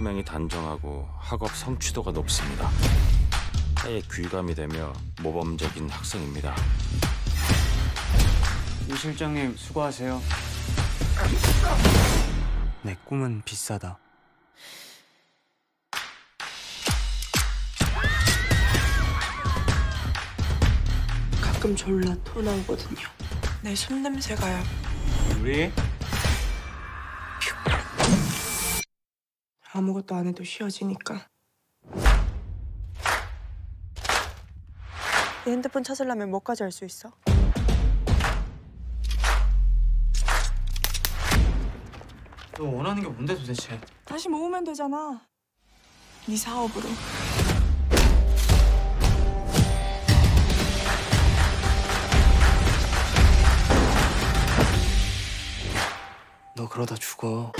품행이 단정하고 학업 성취도가 높습니다. 해에 귀감이 되며 모범적인 학생입니다. 이 실장님 수고하세요. 내 꿈은 비싸다. 가끔 졸라 토 나오거든요. 내 손냄새가요. 우리? 아무것도 안 해도 쉬워지니까. 이 핸드폰 찾으려면 뭐까지 할 수 있어? 너 원하는 게 뭔데 도대체? 다시 모으면 되잖아. 네 사업으로. 너 그러다 죽어.